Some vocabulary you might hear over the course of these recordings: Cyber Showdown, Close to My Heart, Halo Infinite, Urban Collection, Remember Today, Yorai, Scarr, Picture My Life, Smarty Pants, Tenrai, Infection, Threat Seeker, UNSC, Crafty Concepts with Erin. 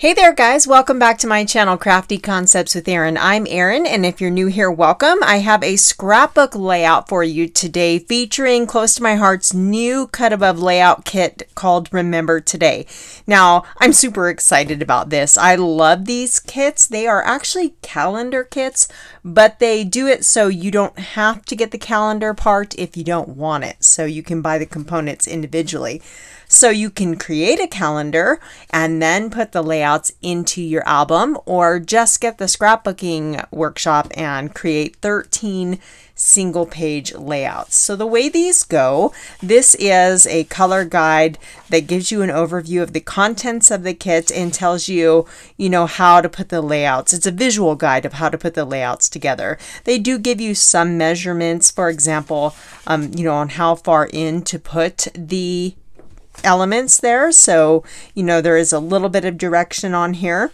Hey there guys, welcome back to my channel, Crafty Concepts with Erin. I'm Erin, and if you're new here, welcome. I have a scrapbook layout for you today featuring Close to My Heart's new cut above layout kit called Remember Today. Now, I'm super excited about this. I love these kits. They are actually calendar kits, but they do it so you don't have to get the calendar part if you don't want it. So you can buy the components individually. So you can create a calendar and then put the layouts into your album, or just get the scrapbooking workshop and create 13 single page layouts. So the way these go, this is a color guide that gives you an overview of the contents of the kit and tells you, how to put the layouts. It's a visual guide of how to put the layouts together. They do give you some measurements, for example, on how far in to put the elements there. So, there is a little bit of direction on here,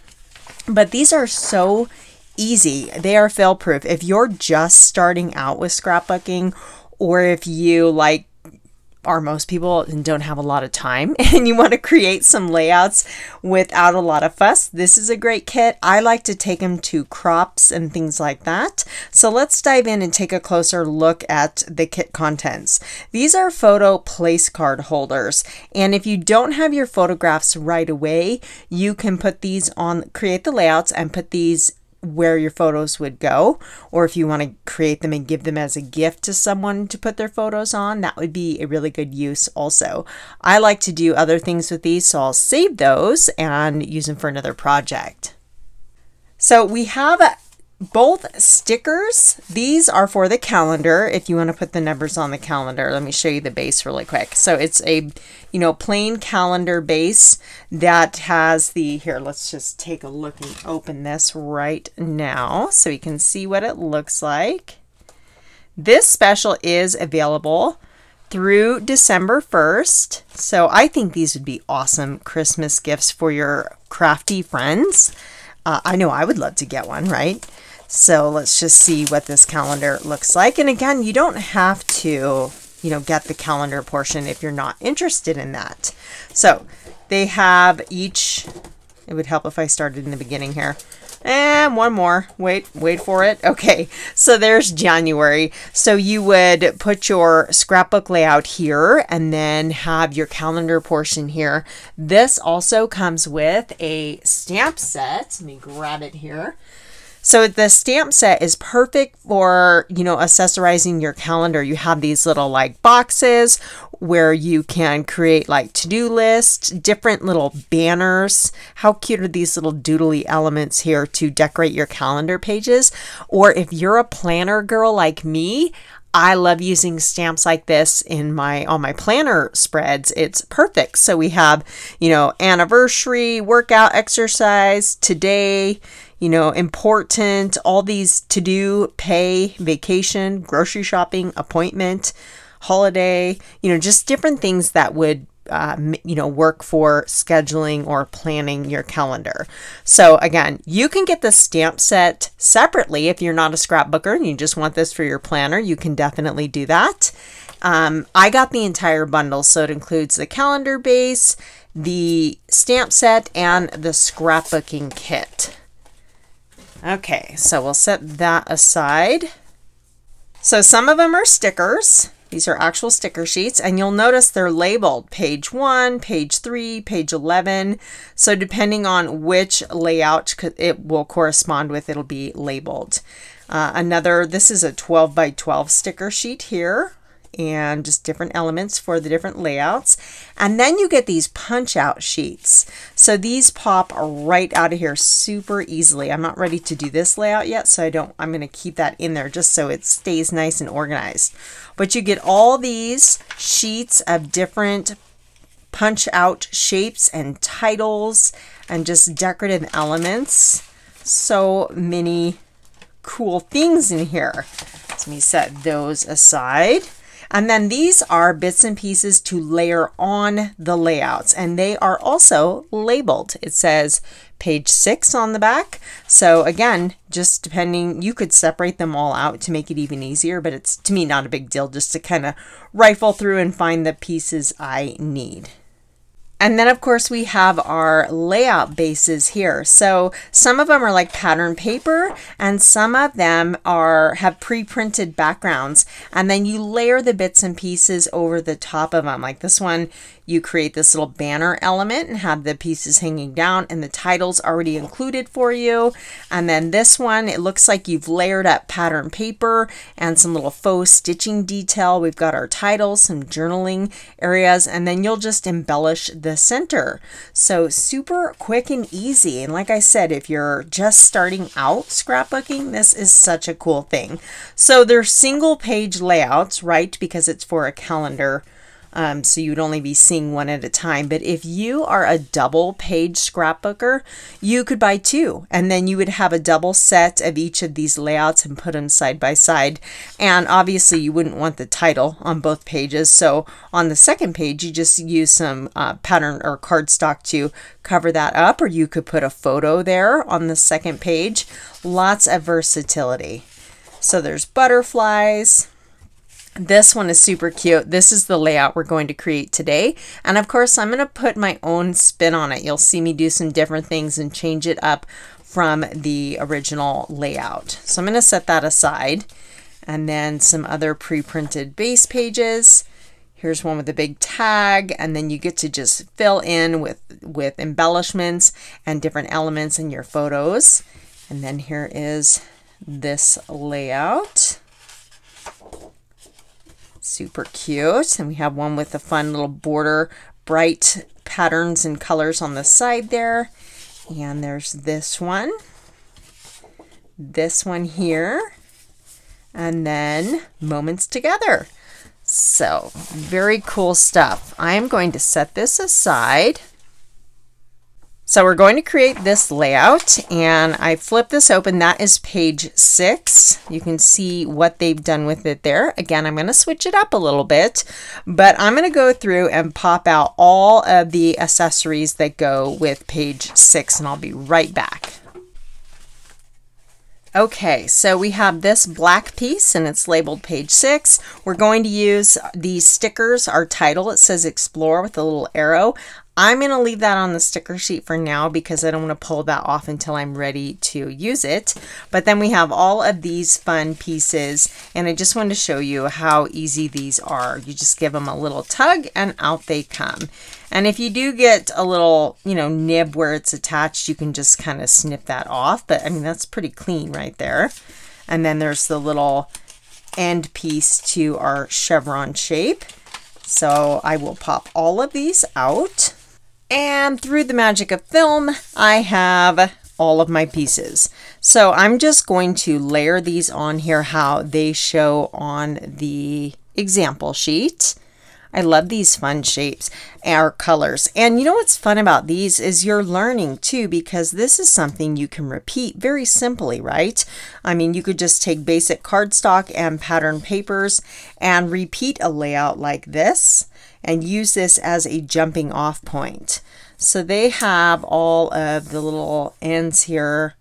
but these are so easy. They are fail proof. If you're just starting out with scrapbooking, or if you are most people and don't have a lot of time and you want to create some layouts without a lot of fuss, this is a great kit. I like to take them to crops and things like that. So let's dive in and take a closer look at the kit contents. These are photo place card holders. And if you don't have your photographs right away, you can put these on, create the layouts and put these where your photos would go, or if you want to create them and give them as a gift to someone to put their photos on, that would be a really good use also. I like to do other things with these, so I'll save those and use them for another project. So we have both stickers. These are for the calendar if you want to put the numbers on the calendar. Let me show you the base really quick. So it's a plain calendar base that has the, here, let's just take a look and open this right now so you can see what it looks like. This special is available through December 1st. So I think these would be awesome Christmas gifts for your crafty friends. I know I would love to get one, right? So let's just see what this calendar looks like. And again, you don't have to, get the calendar portion if you're not interested in that. So they have each, it would help if I started in the beginning here. And one more, wait for it. Okay, so there's January. So you would put your scrapbook layout here and then have your calendar portion here. This also comes with a stamp set. Let me grab it here. So the stamp set is perfect for, accessorizing your calendar. You have these little boxes where you can create to-do lists, different little banners. How cute are these little doodly elements here to decorate your calendar pages? Or if you're a planner girl like me, I love using stamps like this in on my planner spreads. It's perfect. So we have, anniversary, workout, exercise, today, important, all these to-do, pay, vacation, grocery shopping, appointment, holiday, just different things that would work for scheduling or planning your calendar. So again, you can get the stamp set separately if you're not a scrapbooker and you just want this for your planner. You can definitely do that. I got the entire bundle, so it includes the calendar base, the stamp set, and the scrapbooking kit. Okay, so we'll set that aside. So some of them are stickers. These are actual sticker sheets, and you'll notice they're labeled page 1, page 3, page 11. So depending on which layout it will correspond with, it'll be labeled. This is a 12 by 12 sticker sheet here, and just different elements for the different layouts. And then you get these punch out sheets. So these pop right out of here super easily. I'm not ready to do this layout yet, so I'm gonna keep that in there just so it stays nice and organized. But you get all these sheets of different punch out shapes and titles and just decorative elements. So many cool things in here. Let me set those aside. And then these are bits and pieces to layer on the layouts, and they are also labeled. It says page 6 on the back. So again, just depending, you could separate them all out to make it even easier, but it's, to me, not a big deal just to kind of rifle through and find the pieces I need. And then of course we have our layout bases here. So some of them are like pattern paper and some of them have pre-printed backgrounds. And then you layer the bits and pieces over the top of them. Like this one, you create this little banner element and have the pieces hanging down and the titles already included for you. And then this one, it looks like you've layered up pattern paper and some little faux stitching detail. We've got our titles, some journaling areas, and then you'll just embellish the center. So super quick and easy. And like I said, if you're just starting out scrapbooking, this is such a cool thing. So they're single page layouts, right? Because it's for a calendar. So you'd only be seeing one at a time. But if you are a double page scrapbooker, you could buy two and then you would have a double set of each of these layouts and put them side by side. And obviously you wouldn't want the title on both pages. So on the second page, you just use some pattern or cardstock to cover that up, or you could put a photo there on the second page. Lots of versatility. So there's butterflies. This one is super cute. This is the layout we're going to create today. And of course, I'm going to put my own spin on it. You'll see me do some different things and change it up from the original layout. So I'm going to set that aside. And then some other pre-printed base pages. Here's one with a big tag, and then you get to just fill in with embellishments and different elements in your photos. And then here is this layout. Super cute. And we have one with a fun little border, bright patterns and colors on the side there. And there's this one here, and then moments together. So very cool stuff. I am going to set this aside. So we're going to create this layout, and I flip this open. That is page 6. You can see what they've done with it there. Again, I'm going to switch it up a little bit, but I'm going to go through and pop out all of the accessories that go with page 6, and I'll be right back. Okay, so we have this black piece and it's labeled page 6. We're going to use these stickers, our title. It says Explore with a little arrow. I'm going to leave that on the sticker sheet for now because I don't want to pull that off until I'm ready to use it. But then we have all of these fun pieces, and I just wanted to show you how easy these are. You just give them a little tug and out they come. And if you do get a little, you know, nib where it's attached, you can just kind of snip that off. But I mean, that's pretty clean right there. And then there's the little end piece to our chevron shape. So I will pop all of these out. And through the magic of film, I have all of my pieces. So I'm just going to layer these on here how they show on the example sheet. I love these fun shapes or colors. And you know what's fun about these is you're learning too, because this is something you can repeat very simply, right? I mean, you could just take basic cardstock and pattern papers and repeat a layout like this and use this as a jumping off point. So they have all of the little ends here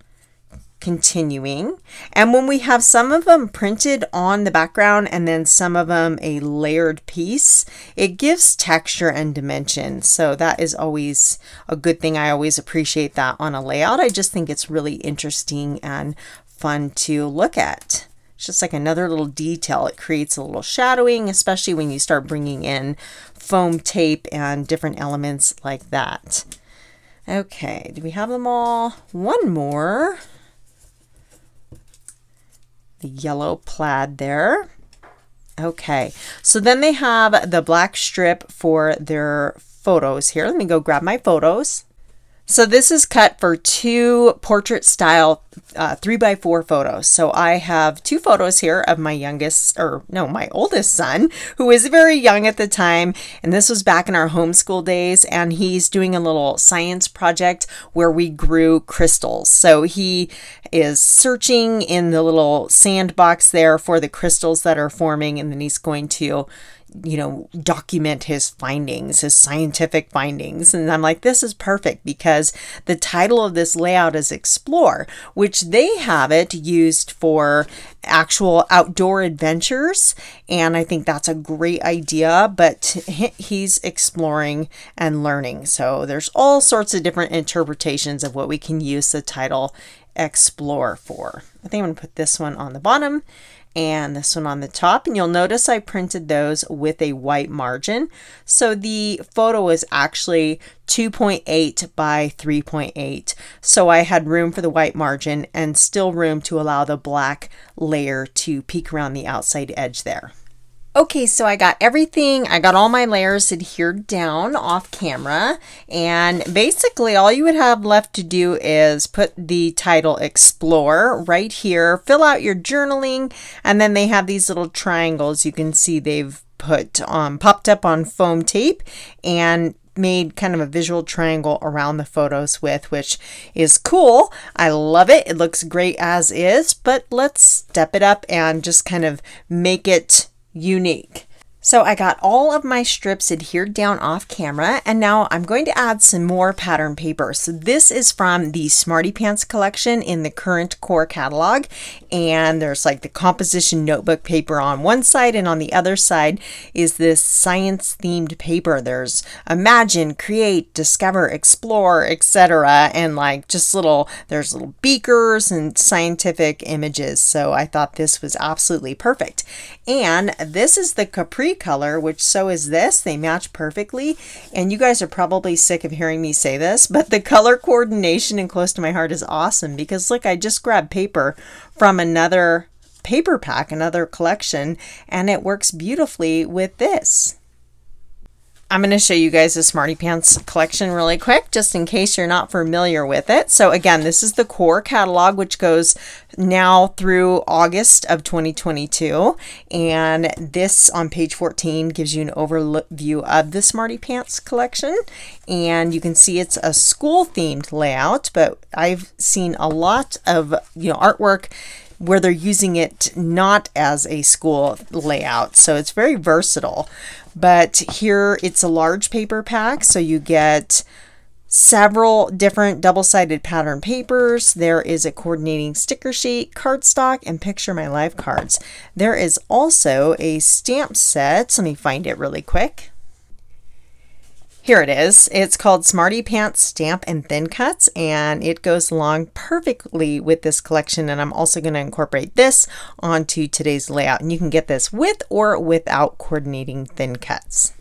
continuing, and when we have some of them printed on the background and then some of them a layered piece, it gives texture and dimension. So that is always a good thing. I always appreciate that on a layout. I just think it's really interesting and fun to look at. It's just like another little detail. It creates a little shadowing, especially when you start bringing in foam tape and different elements like that. Okay, do we have them all? One more. The yellow plaid there. Okay, so then they have the black strip for their photos here. Let me go grab my photos. So this is cut for two portrait style 3x4 photos. So I have two photos here of my oldest son, who is very young at the time. And this was back in our homeschool days. And he's doing a little science project where we grew crystals. So he is searching in the little sandbox there for the crystals that are forming. And then he's going to you know, document his findings, his scientific findings. And I'm like, this is perfect because the title of this layout is Explore, which they have it used for actual outdoor adventures. And I think that's a great idea, but he's exploring and learning. So there's all sorts of different interpretations of what we can use the title Explore for. I think I'm gonna put this one on the bottom and this one on the top, and you'll notice I printed those with a white margin. So the photo is actually 2.8 by 3.8. So I had room for the white margin and still room to allow the black layer to peek around the outside edge there. Okay, so I got everything, I got all my layers adhered down off camera, and basically all you would have left to do is put the title Explore right here, fill out your journaling, and then they have these little triangles. You can see they've put popped up on foam tape and made kind of a visual triangle around the photos with, which is cool. I love it. It looks great as is, but let's step it up and just kind of make it unique. So I got all of my strips adhered down off camera, and now I'm going to add some more pattern paper. So this is from the Smarty Pants collection in the current core catalog, and there's like the composition notebook paper on one side, and on the other side is this science themed paper. There's imagine, create, discover, explore, etc., and like just little, there's little beakers and scientific images. So I thought this was absolutely perfect. And this is the Capri color, which so is this. They match perfectly, and you guys are probably sick of hearing me say this, but the color coordination in Close to My Heart is awesome because look, I just grabbed paper from another paper pack, another collection, and it works beautifully with this. I'm going to show you guys the Smarty Pants collection really quick, just in case you're not familiar with it. So again, this is the core catalog, which goes now through August of 2022. And this on page 14 gives you an overview of the Smarty Pants collection. And you can see it's a school themed layout, but I've seen a lot of, you know, artwork where they're using it not as a school layout. So it's very versatile. But here it's a large paper pack, so you get several different double-sided pattern papers. There is a coordinating sticker sheet, cardstock, and Picture My Life cards. There is also a stamp set. Let me find it really quick. Here it is. It's called Smarty Pants Stamp and Thin Cuts, and it goes along perfectly with this collection. And I'm also going to incorporate this onto today's layout. And you can get this with or without coordinating thin cuts.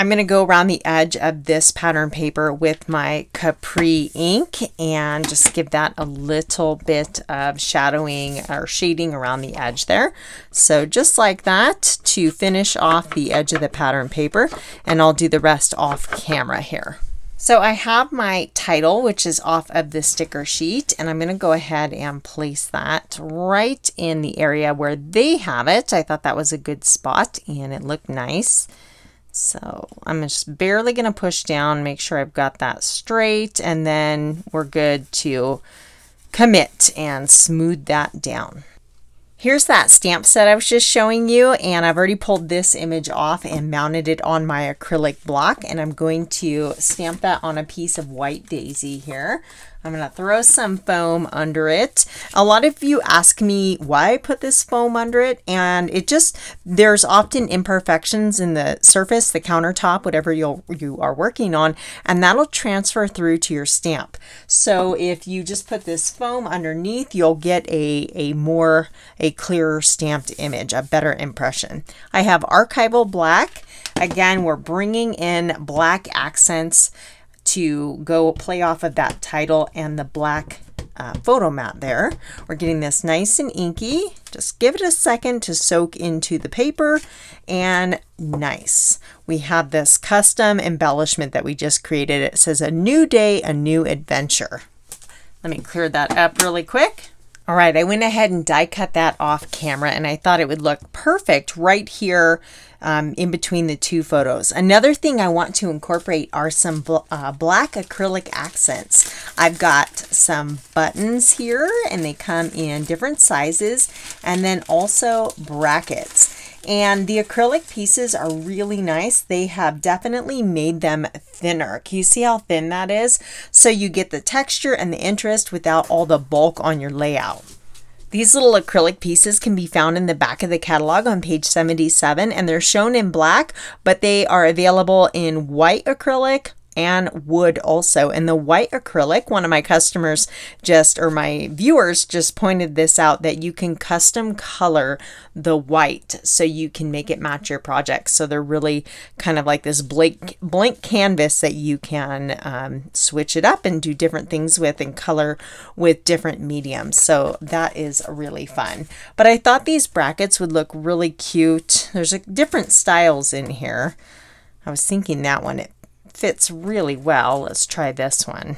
I'm going to go around the edge of this pattern paper with my Capri ink and just give that a little bit of shadowing or shading around the edge there. So just like that to finish off the edge of the pattern paper, and I'll do the rest off camera here. So I have my title, which is off of the sticker sheet, and I'm going to go ahead and place that right in the area where they have it. I thought that was a good spot and it looked nice. So I'm just barely going to push down, make sure I've got that straight, and then we're good to commit and smooth that down. Here's that stamp set I was just showing you, and I've already pulled this image off and mounted it on my acrylic block, and I'm going to stamp that on a piece of white daisy here. I'm going to throw some foam under it. A lot of you ask me why I put this foam under it, and it just, there's often imperfections in the surface, the countertop, whatever you are working on, and that'll transfer through to your stamp. So if you just put this foam underneath, you'll get a clearer stamped image, a better impression. I have archival black. Again, we're bringing in black accents to go play off of that title and the black photo mat there. We're getting this nice and inky. Just give it a second to soak into the paper, and nice. We have this custom embellishment that we just created. It says a new day, a new adventure. Let me clear that up really quick. All right, I went ahead and die cut that off camera, and I thought it would look perfect right here in between the two photos. Another thing I want to incorporate are some black acrylic accents. I've got some buttons here, and they come in different sizes, and then also brackets. And the acrylic pieces are really nice. They have definitely made them thinner. Can you see how thin that is? So you get the texture and the interest without all the bulk on your layout. These little acrylic pieces can be found in the back of the catalog on page 77, and they're shown in black, but they are available in white acrylic and wood also. And the white acrylic, one of my customers just, or my viewers just pointed this out, that you can custom color the white so you can make it match your project. So they're really kind of like this blank canvas that you can switch it up and do different things with and color with different mediums. So that is really fun. But I thought these brackets would look really cute. There's different styles in here. I was thinking that one, it fits really well. Let's try this one.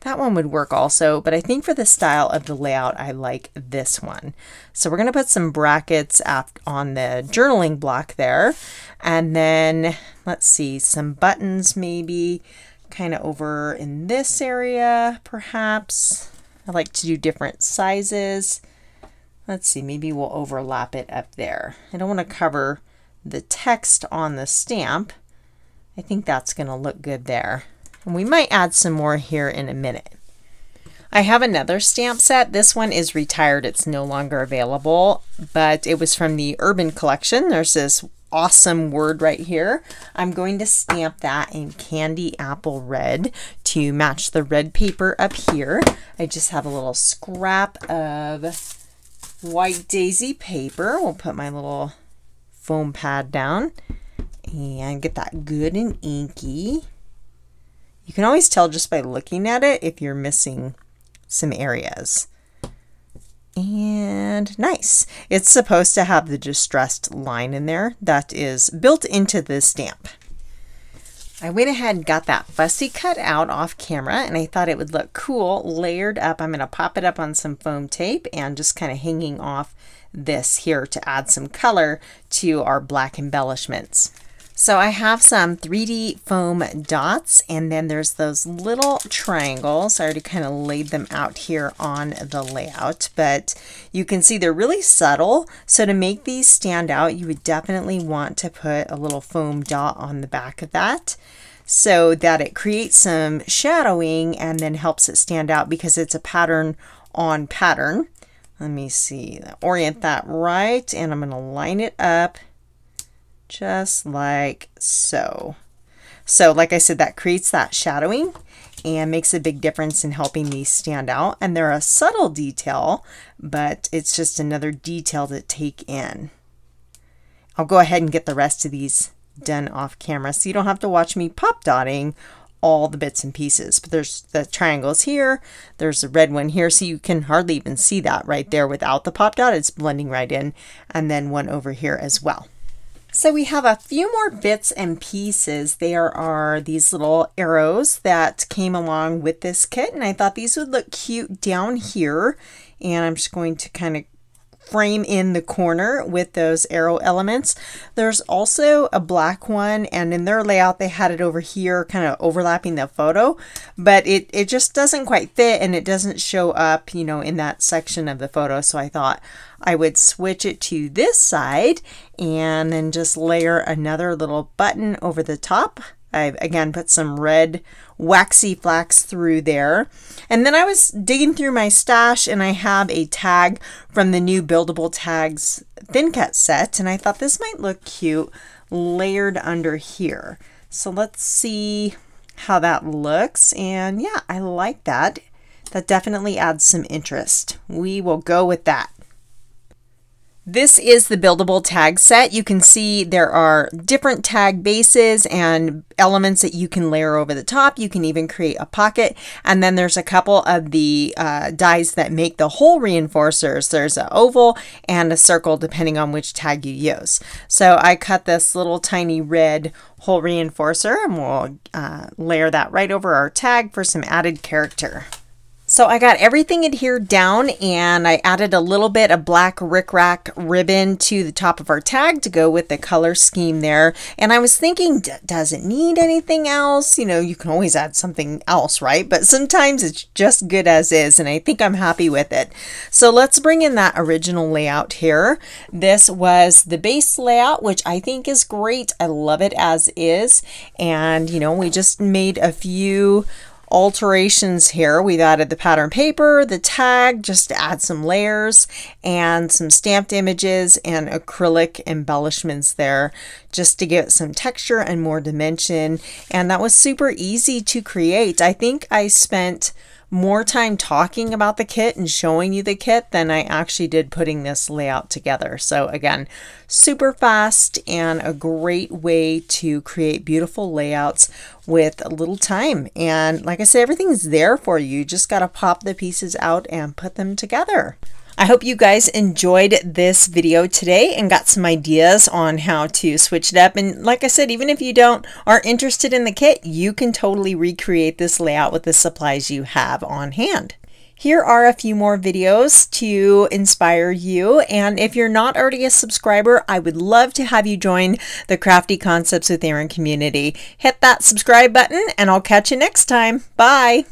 That one would work also, but I think for the style of the layout, I like this one. So we're going to put some brackets on the journaling block there. And then let's see, some buttons maybe kind of over in this area, perhaps. I like to do different sizes. Let's see, maybe we'll overlap it up there. I don't want to cover the text on the stamp. I think that's going to look good there. And we might add some more here in a minute. I have another stamp set. This one is retired. It's no longer available, but it was from the Urban Collection. There's this awesome word right here. I'm going to stamp that in candy apple red to match the red paper up here. I just have a little scrap of white daisy paper. We'll put my little foam pad down and get that good and inky. You can always tell just by looking at it if you're missing some areas. And nice. It's supposed to have the distressed line in there that is built into the stamp. I went ahead and got that fussy cut out off camera, and I thought it would look cool layered up. I'm going to pop it up on some foam tape and just kind of hanging off this here to add some color to our black embellishments. So I have some 3D foam dots, and then there's those little triangles. I already kind of laid them out here on the layout, but you can see they're really subtle. So to make these stand out, you would definitely want to put a little foam dot on the back of that so that it creates some shadowing and then helps it stand out because it's a pattern on pattern. Let me see, orient that right, and I'm going to line it up. Just like so. So like I said, that creates that shadowing and makes a big difference in helping these stand out. And they're a subtle detail, but it's just another detail to take in. I'll go ahead and get the rest of these done off camera so you don't have to watch me pop dotting all the bits and pieces. But there's the triangles here, there's a red one here, so you can hardly even see that right there without the pop dot. It's blending right in. And then one over here as well. So we have a few more bits and pieces. There are these little arrows that came along with this kit, and I thought these would look cute down here. And I'm just going to kind of frame in the corner with those arrow elements. There's also a black one, and in their layout, they had it over here kind of overlapping the photo, but it just doesn't quite fit and it doesn't show up, you know, in that section of the photo. So I thought I would switch it to this side and then just layer another little button over the top. I've again put some red waxy flax through there. And then I was digging through my stash, and I have a tag from the new Buildable Tags Thin Cut set, and I thought this might look cute layered under here. So let's see how that looks. And yeah, I like that. That definitely adds some interest. We will go with that. This is the Buildable Tag set. You can see there are different tag bases and elements that you can layer over the top. You can even create a pocket. And then there's a couple of the dies that make the hole reinforcers. There's an oval and a circle depending on which tag you use. So I cut this little tiny red hole reinforcer, and we'll layer that right over our tag for some added character. So I got everything adhered down and I added a little bit of black rickrack ribbon to the top of our tag to go with the color scheme there. And I was thinking, does it need anything else? You know, you can always add something else, right? But sometimes it's just good as is, and I think I'm happy with it. So let's bring in that original layout here. This was the base layout, which I think is great. I love it as is. And, you know, we just made a few alterations here. We've added the pattern paper, the tag, just to add some layers, and some stamped images and acrylic embellishments there just to give it some texture and more dimension. And that was super easy to create. I think I spent more time talking about the kit and showing you the kit than I actually did putting this layout together. So again, super fast and a great way to create beautiful layouts with a little time. And like I said, everything's there for you. You just got to pop the pieces out and put them together. I hope you guys enjoyed this video today and got some ideas on how to switch it up. And like I said, even if you aren't interested in the kit, you can totally recreate this layout with the supplies you have on hand. Here are a few more videos to inspire you, and if you're not already a subscriber, I would love to have you join the Crafty Concepts with Erin community. Hit that subscribe button and I'll catch you next time. Bye!